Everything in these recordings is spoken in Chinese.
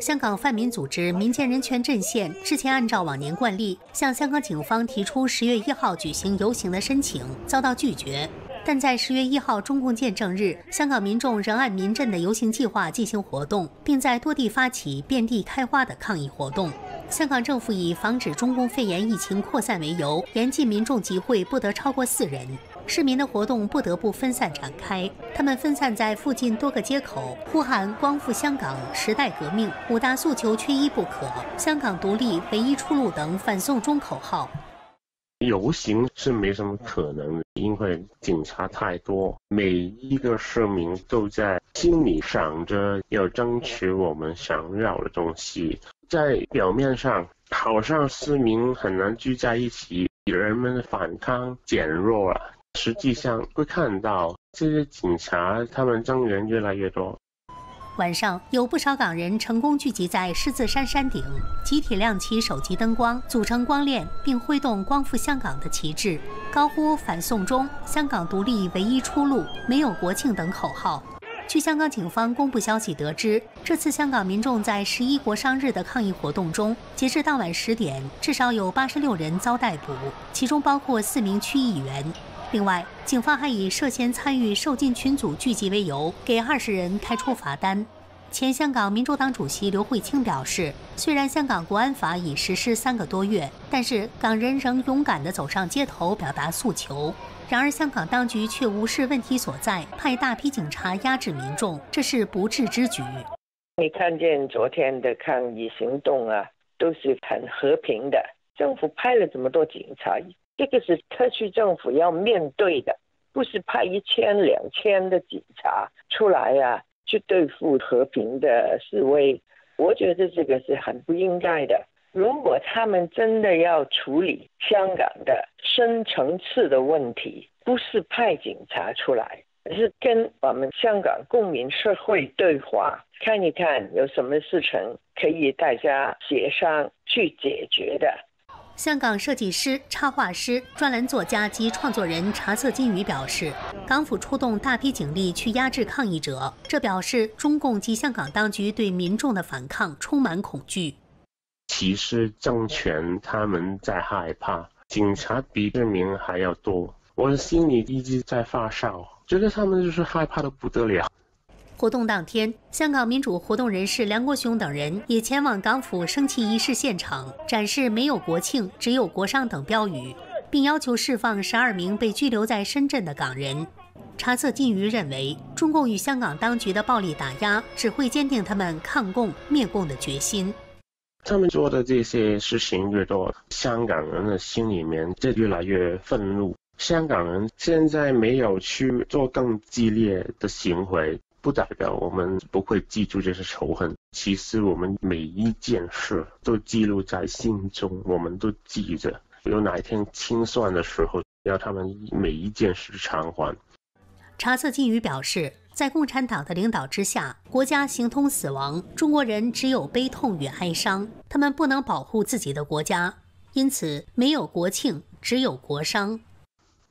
香港泛民组织民间人权阵线之前按照往年惯例，向香港警方提出10月1号举行游行的申请，遭到拒绝。但在10月1号中共建政日，香港民众仍按民阵的游行计划进行活动，并在多地发起遍地开花的抗议活动。 香港政府以防止中共肺炎疫情扩散为由，严禁民众集会不得超过4人。市民的活动不得不分散展开，他们分散在附近多个街口，呼喊“光复香港”、“时代革命”、“5大诉求缺一不可”、“香港独立唯一出路”等反送中口号。游行是没什么可能的，因为警察太多，每一个市民都在心里想着要争取我们想要的东西。 在表面上，好像市民很难聚在一起，人们的反抗减弱了。实际上，会看到这些警察他们增援越来越多。晚上，有不少港人成功聚集在狮子山山顶，集体亮起手机灯光，组成光链，并挥动“光复香港”的旗帜，高呼“反送中”、“香港独立唯一出路”、“没有国庆”等口号。 据香港警方公布消息得知，这次香港民众在11国殇日的抗议活动中，截至当晚10点，至少有86人遭逮捕，其中包括4名区议员。另外，警方还以涉嫌参与受禁群组聚集为由，给20人开出罚单。前香港民主党主席刘慧卿表示，虽然香港国安法已实施3个多月，但是港人仍勇敢地走上街头表达诉求。 然而，香港当局却无视问题所在，派大批警察压制民众，这是不智之举。你看见昨天的抗议行动啊，都是很和平的。政府派了这么多警察，这个是特区政府要面对的，不是派1000、2000的警察出来啊，去对付和平的示威。我觉得这个是很不应该的。 如果他们真的要处理香港的深层次的问题，不是派警察出来，而是跟我们香港公民社会对话，看一看有什么事情可以大家协商去解决的。香港设计师、插画师、专栏作家及创作人查策金鱼表示，港府出动大批警力去压制抗议者，这表示中共及香港当局对民众的反抗充满恐惧。 其实政权他们在害怕，警察比人民还要多。我的心里一直在发烧，觉得他们就是害怕得不得了。活动当天，香港民主活动人士梁国雄等人也前往港府升旗仪式现场，展示“没有国庆，只有国殇”等标语，并要求释放12名被拘留在深圳的港人。 查策金鱼认为，中共与香港当局的暴力打压只会坚定他们抗共灭共的决心。 他们做的这些事情越多，香港人的心里面就越来越愤怒。香港人现在没有去做更激烈的行为，不代表我们不会记住这些仇恨。其实我们每一件事都记录在心中，我们都记着。有哪一天清算的时候，要他们每一件事偿还。查策金鱼表示。 在共产党的领导之下，国家形同死亡，中国人只有悲痛与哀伤，他们不能保护自己的国家，因此没有国庆，只有国殇。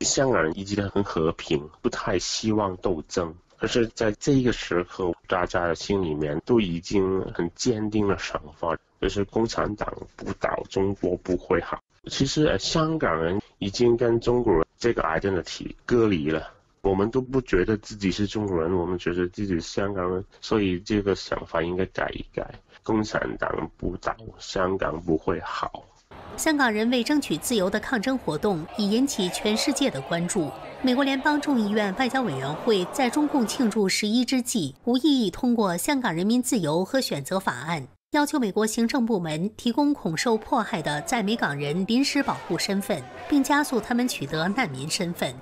香港人一直很和平，不太希望斗争，而是在这个时刻，大家的心里面都已经很坚定的想法，就是共产党不倒，中国不会好。其实，香港人已经跟中国人这个 identity 隔离了。 我们都不觉得自己是中国人，我们觉得自己是香港人，所以这个想法应该改一改。共产党不倒，香港不会好。香港人为争取自由的抗争活动已引起全世界的关注。美国联邦众议院外交委员会在中共庆祝11之际，无异议通过《香港人民自由和选择法案》，要求美国行政部门提供恐受迫害的在美港人临时保护身份，并加速他们取得难民身份。